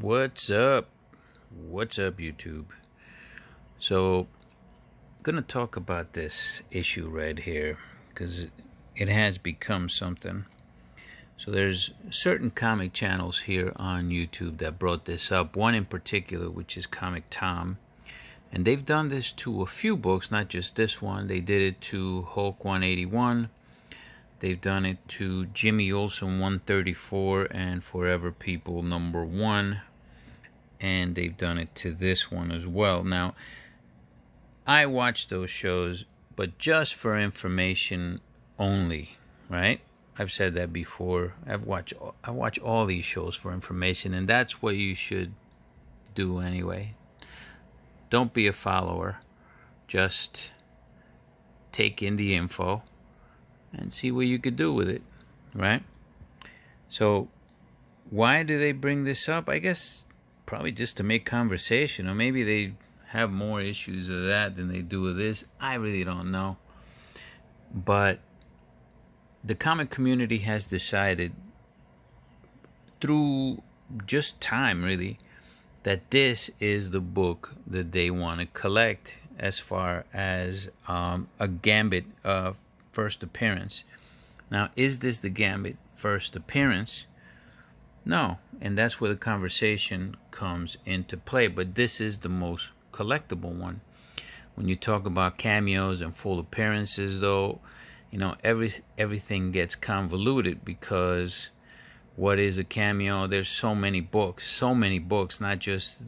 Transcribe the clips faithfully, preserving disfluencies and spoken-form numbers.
What's up? What's up, YouTube? So, I'm gonna talk about this issue right here because it has become something. So there's certain comic channels here on YouTube that brought this up. One in particular, which is Comic Tom, and they've done this to a few books, not just this one. They did it to Hulk one eighty-one. They've done it to Jimmy Olsen one thirty-four and Forever People number one. And they've done it to this one as well. Now, I watch those shows, but just for information only, right? I've said that before. I've watched, I watch all these shows for information, and that's what you should do anyway. Don't be a follower. Just take in the info and see what you could do with it, right? So why do they bring this up? I guess probably just to make conversation, or maybe they have more issues of that than they do of this. I really don't know. But the comic community has decided through just time, really, that this is the book that they want to collect as far as um, a Gambit of first appearance. Now, is this the Gambit first appearance? No, and that's where the conversation comes into play. But this is the most collectible one. When you talk about cameos and full appearances, though, you know, every everything gets convoluted, because what is a cameo? There's so many books, so many books, not just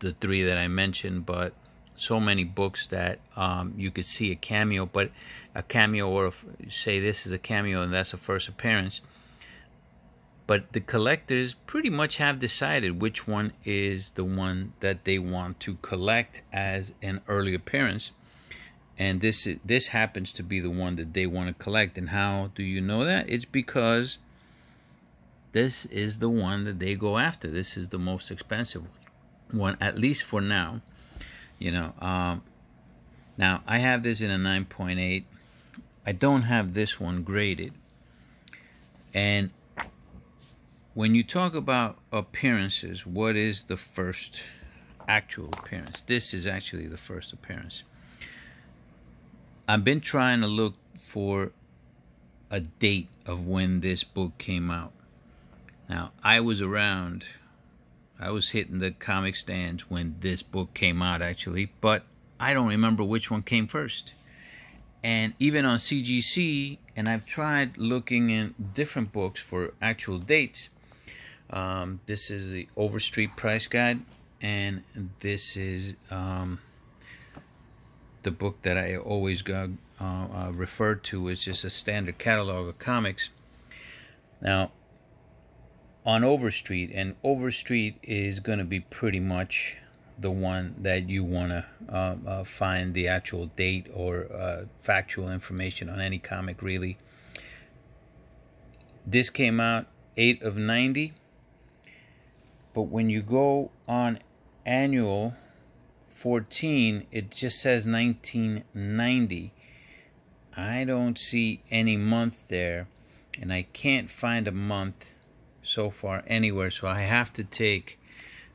the three that I mentioned, but so many books that um, you could see a cameo. But a cameo, or if you say this is a cameo and that's a first appearance, but the collectors pretty much have decided which one is the one that they want to collect as an early appearance, and this is, this happens to be the one that they want to collect. And how do you know that? It's because this is the one that they go after. This is the most expensive one, at least for now. You know, um, now I have this in a nine point eight. I don't have this one graded. And when you talk about appearances, what is the first actual appearance? This is actually the first appearance. I've been trying to look for a date of when this book came out. Now, I was around. I was hitting the comic stands when this book came out, actually, but I don't remember which one came first. And even on C G C, and I've tried looking in different books for actual dates. Um, this is the Overstreet Price Guide, and this is um, the book that I always got uh, uh, referred to as just a standard catalog of comics. Now, on Overstreet, and Overstreet is going to be pretty much the one that you want to um, uh, find the actual date or uh, factual information on any comic, really. This came out eight of ninety, but when you go on annual fourteen, it just says nineteen ninety. I don't see any month there, and I can't find a month so far anywhere, so I have to take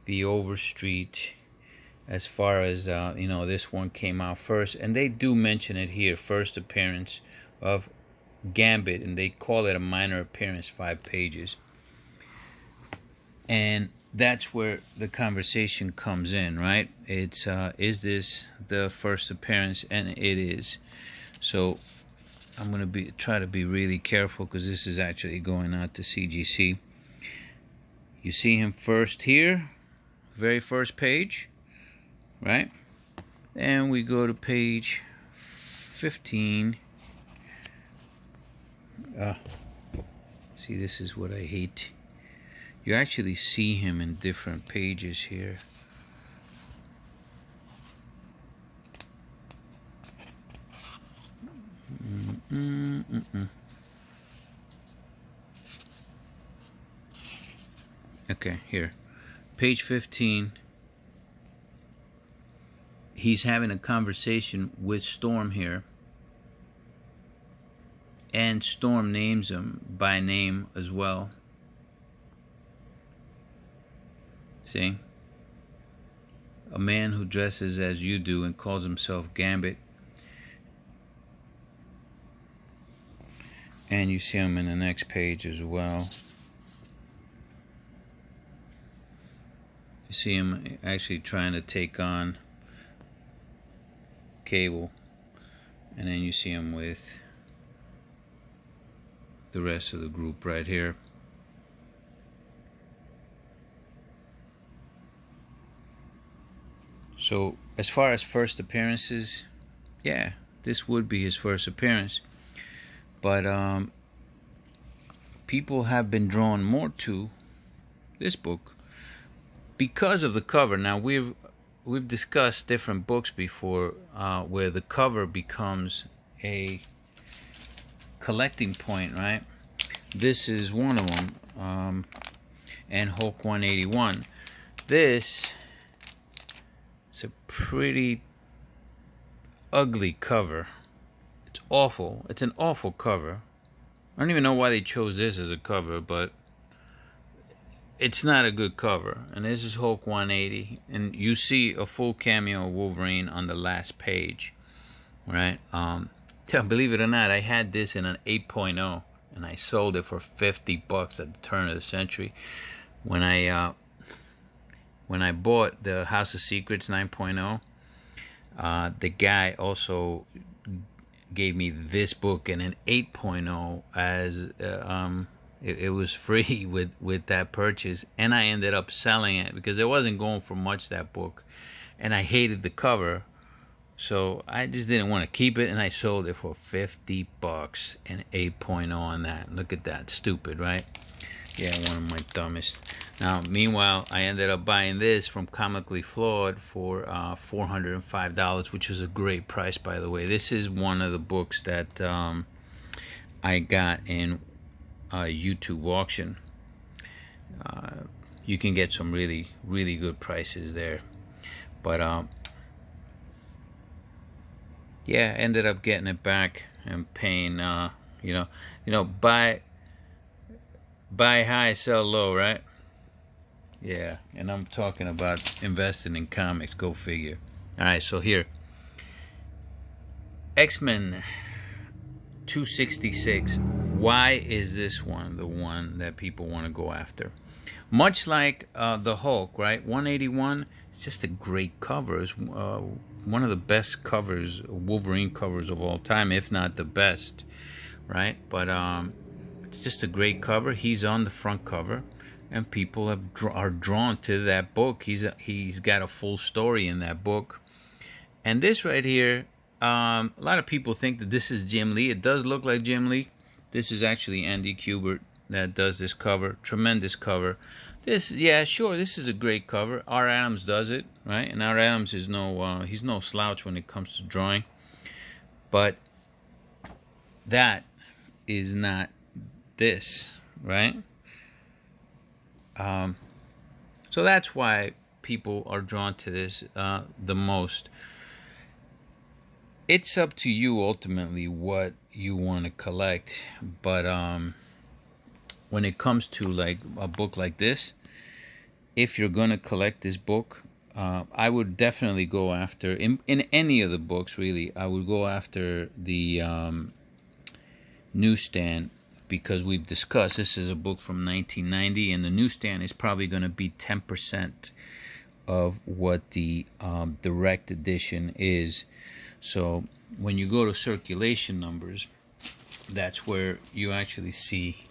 the Overstreet as far as uh, you know, this one came out first. And they do mention it here, first appearance of Gambit, and they call it a minor appearance, five pages, and that's where the conversation comes in, right? It's uh, is this the first appearance? And it is. So I'm gonna be try to be really careful, because this is actually going out to C G C. You see him first here, very first page, right? And we go to page fifteen. Uh, see, this is what I hate. You actually see him in different pages here. Mm-mm, mm-mm. Okay, here, page fifteen, he's having a conversation with Storm here, and Storm names him by name as well. See? A man who dresses as you do and calls himself Gambit. And you see him in the next page as well. You see him actually trying to take on Cable. And then you see him with the rest of the group right here. So, as far as first appearances, yeah, this would be his first appearance. But um, people have been drawn more to this book because of the cover. Now, we've we've discussed different books before uh, where the cover becomes a collecting point, right? This is one of them, um, and Hulk one eighty-one. This is a pretty ugly cover. It's awful. It's an awful cover. I don't even know why they chose this as a cover, but it's not a good cover. And this is Hulk one eighty. And you see a full cameo of Wolverine on the last page, right? Um, believe it or not, I had this in an eight point oh, and I sold it for fifty bucks at the turn of the century. When I uh, when I bought the House of Secrets nine point oh, uh, the guy also gave me this book in an eight point oh as uh, um, it, it was free with with that purchase, and I ended up selling it because it wasn't going for much, that book, and I hated the cover. So I just didn't want to keep it, and I sold it for fifty bucks and eight point oh on that. Look at that, stupid, right? Yeah, one of my dumbest. Now, meanwhile, I ended up buying this from Comically Flawed for uh, four hundred five dollars, which is a great price, by the way. This is one of the books that um, I got in a YouTube auction. Uh, you can get some really, really good prices there. But um, yeah, ended up getting it back and paying, uh, you know, you know, buy, buy high, sell low, right? Yeah, and I'm talking about investing in comics, go figure. All right, so here, X-Men two sixty-six. Why is this one the one that people want to go after? Much like uh, the Hulk, right? one eighty-one, it's just a great cover. It's uh, one of the best covers, Wolverine covers of all time, if not the best, right? But um, it's just a great cover. He's on the front cover, and people have, are drawn to that book. He's a, he's got a full story in that book. And this right here, um, a lot of people think that this is Jim Lee. It does look like Jim Lee. This is actually Andy Kubert that does this cover. Tremendous cover. This, yeah, sure, this is a great cover. R. Adams does it, right? And R. Adams is no, uh, he's no slouch when it comes to drawing. But that is not this, right? Um, so that's why people are drawn to this uh, the most. It's up to you ultimately what you want to collect, but um, when it comes to like a book like this, if you're gonna collect this book, uh, I would definitely go after in, in any of the books really. I would go after the um, newsstand. Because we've discussed, this is a book from nineteen ninety, and the newsstand is probably going to be ten percent of what the um, direct edition is. So when you go to circulation numbers, that's where you actually see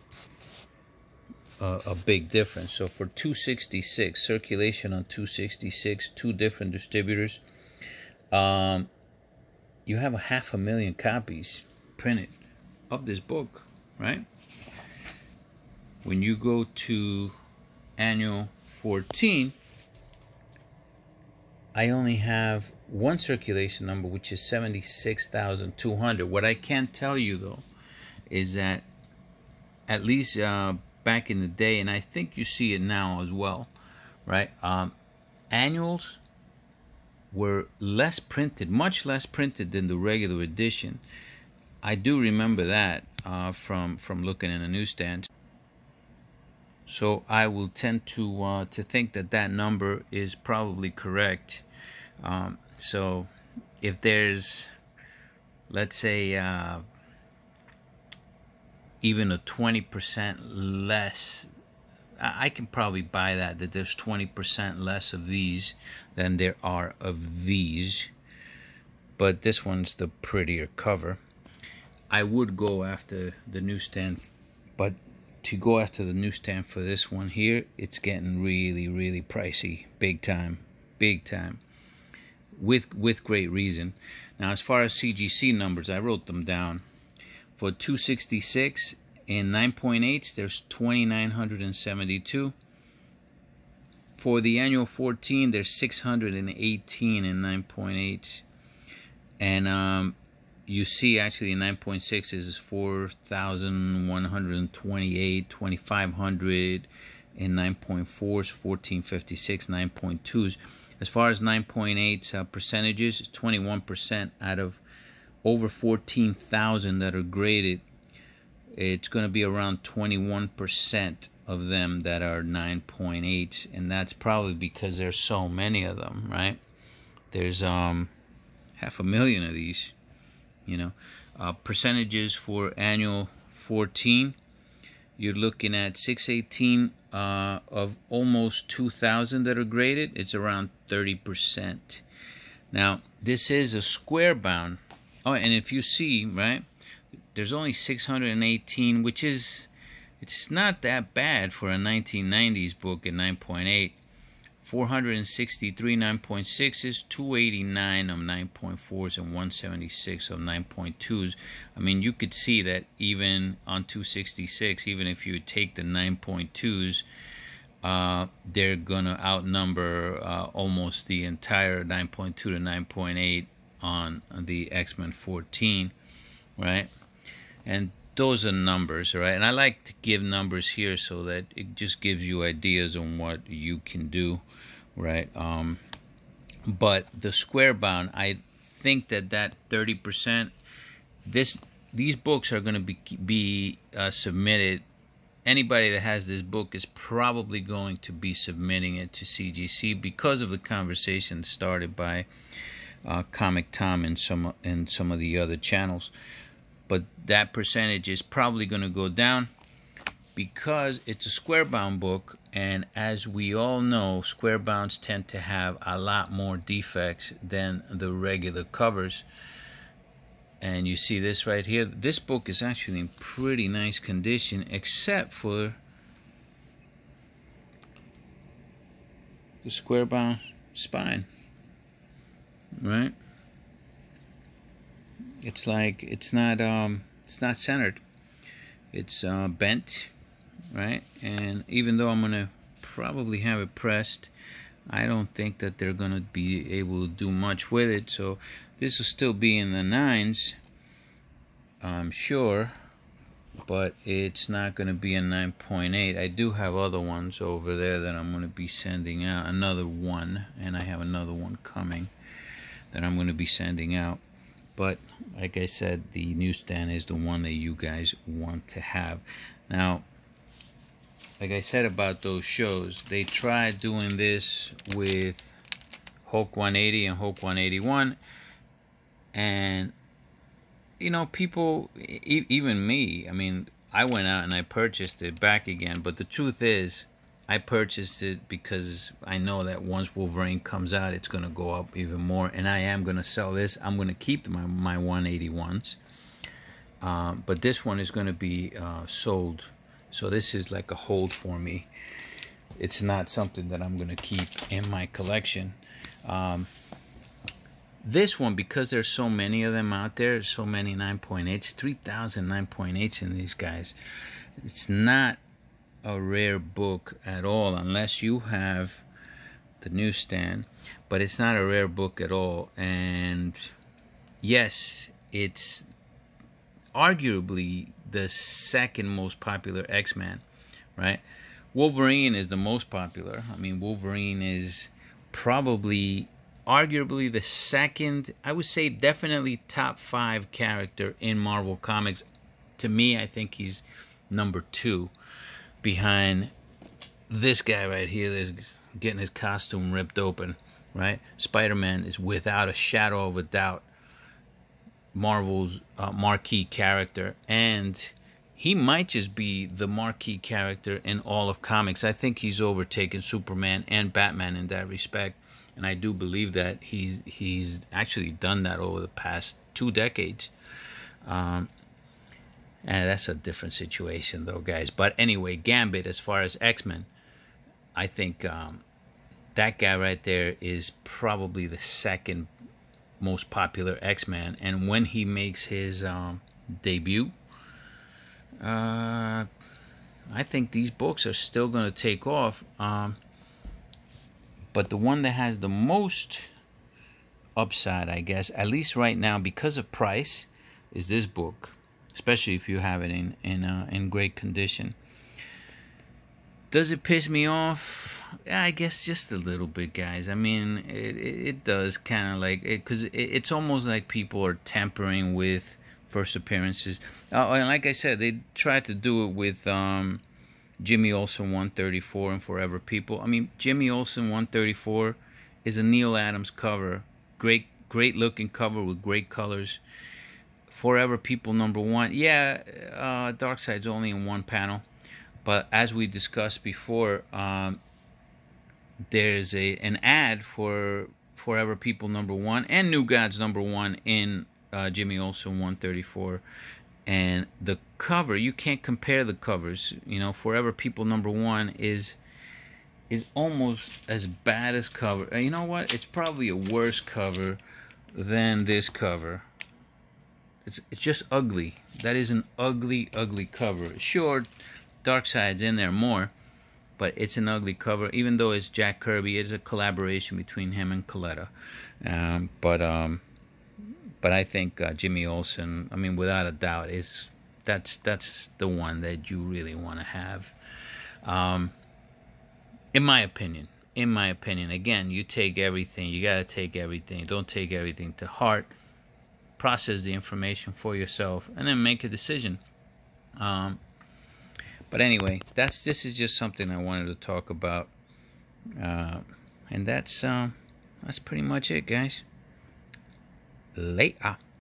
a, a big difference. So for two sixty-six, circulation on two sixty-six, two different distributors, um, you have a half a million copies printed of this book. Right? When you go to annual fourteen, I only have one circulation number, which is seventy-six thousand two hundred. What I can tell you, though, is that at least uh, back in the day, and I think you see it now as well, right? Um, annuals were less printed, much less printed than the regular edition. I do remember that. Uh, from from looking in a newsstand. So I will tend to uh, to think that that number is probably correct. Um, so if there's, let's say, uh, even a twenty percent less, I can probably buy that, that there's twenty percent less of these than there are of these. But this one's the prettier cover. I would go after the newsstand, but to go after the newsstand for this one here, it's getting really, really pricey. Big time. Big time. With, with great reason. Now, as far as C G C numbers, I wrote them down. For two sixty-six and nine point eights, there's two thousand nine hundred seventy-two. For the annual fourteen, there's six hundred eighteen in nine point eights. And um, you see, actually, nine point six is four thousand one hundred twenty-eight, twenty-five hundred, and nine point four is fourteen fifty-six, nine point twos. As far as nine point eight uh, percentages, it's twenty-one percent out of over fourteen thousand that are graded. It's going to be around twenty-one percent of them that are nine point eight, and that's probably because there's so many of them, right? There's um half a million of these, you know. Uh, percentages for annual fourteen, you're looking at six eighteen uh, of almost two thousand that are graded. It's around thirty percent. Now, this is a square bound. Oh, and if you see, right, there's only six hundred eighteen, which is, it's not that bad for a nineteen nineties book at nine point eight. four hundred sixty-three nine point sixes, two eighty-nine of nine point fours, and one seventy-six of nine point twos. I mean, you could see that even on two sixty-six, even if you take the nine point twos, uh, they're going to outnumber uh, almost the entire nine point two to nine point eight on the X-Men fourteen, right? And those are numbers, right? And I like to give numbers here so that it just gives you ideas on what you can do, right? Um, but the square bound, I think that that thirty percent, this these books are going to be be uh, submitted. Anybody that has this book is probably going to be submitting it to C G C because of the conversation started by uh, Comic Tom and some and some of the other channels. But that percentage is probably going to go down because it's a square bound book, and as we all know, square bounds tend to have a lot more defects than the regular covers. And you see this right here, this book is actually in pretty nice condition, except for the square bound spine, right? It's like it's not um it's not centered. It's uh, bent, right? And even though I'm gonna probably have it pressed, I don't think that they're gonna be able to do much with it. So this will still be in the nines, I'm sure, but it's not gonna be a nine point eight. I do have other ones over there that I'm gonna be sending out. Another one, and I have another one coming that I'm gonna be sending out. But, like I said, the newsstand is the one that you guys want to have. Now, like I said about those shows, they tried doing this with Hulk one eighty and Hulk one eighty-one. And, you know, people, e even me, I mean, I went out and I purchased it back again. But the truth is, I purchased it because I know that once Wolverine comes out, it's going to go up even more. And I am going to sell this. I'm going to keep my, my one eighty-ones. Uh, but this one is going to be uh, sold. So this is like a hold for me. It's not something that I'm going to keep in my collection. Um, this one, because there's so many of them out there, so many nine point eights, three thousand nine point eights in these guys, it's not a rare book at all, unless you have the newsstand. But it's not a rare book at all. And yes, it's arguably the second most popular X-Man, right? Wolverine is the most popular. I mean, Wolverine is probably arguably the second, I would say definitely top five character in Marvel Comics. To me, I think he's number two behind this guy right here is getting his costume ripped open, right? Spider-Man is without a shadow of a doubt Marvel's uh, marquee character, and he might just be the marquee character in all of comics. I think he's overtaken Superman and Batman in that respect, and I do believe that he's he's actually done that over the past two decades. Um, and that's a different situation, though, guys. But anyway, Gambit, as far as X-Men, I think um, that guy right there is probably the second most popular X-Man, and when he makes his um, debut, uh, I think these books are still going to take off. Um, but the one that has the most upside, I guess, at least right now because of price, is this book, especially if you have it in in uh, in great condition. Does it piss me off? Yeah, I guess just a little bit, guys. I mean, it it does kind of, like, it, because it, it's almost like people are tampering with first appearances. Oh, and like I said, they tried to do it with um, Jimmy Olsen one thirty-four and Forever People. I mean, Jimmy Olsen one thirty-four is a Neil Adams cover, great great looking cover with great colors. Forever People number one, yeah, uh, Darkseid's only in one panel, but as we discussed before. Um, There's a an ad for Forever People number one and New Gods number one in uh, Jimmy Olsen one thirty-four, and the cover, you can't compare the covers. You know, Forever People number one is is almost as bad as cover. And you know what? It's probably a worse cover than this cover. It's it's just ugly. That is an ugly, ugly cover. Sure, Darkseid's in there more. But it's an ugly cover, even though it's Jack Kirby. It's a collaboration between him and Coletta. Um, but um, but I think uh, Jimmy Olsen, I mean, without a doubt, is that's that's the one that you really want to have, um, in my opinion. In my opinion, again, you take everything. You gotta take everything. Don't take everything to heart. Process the information for yourself, and then make a decision. Um, But anyway, that's this is just something I wanted to talk about, uh, and that's um, that's pretty much it, guys. Later.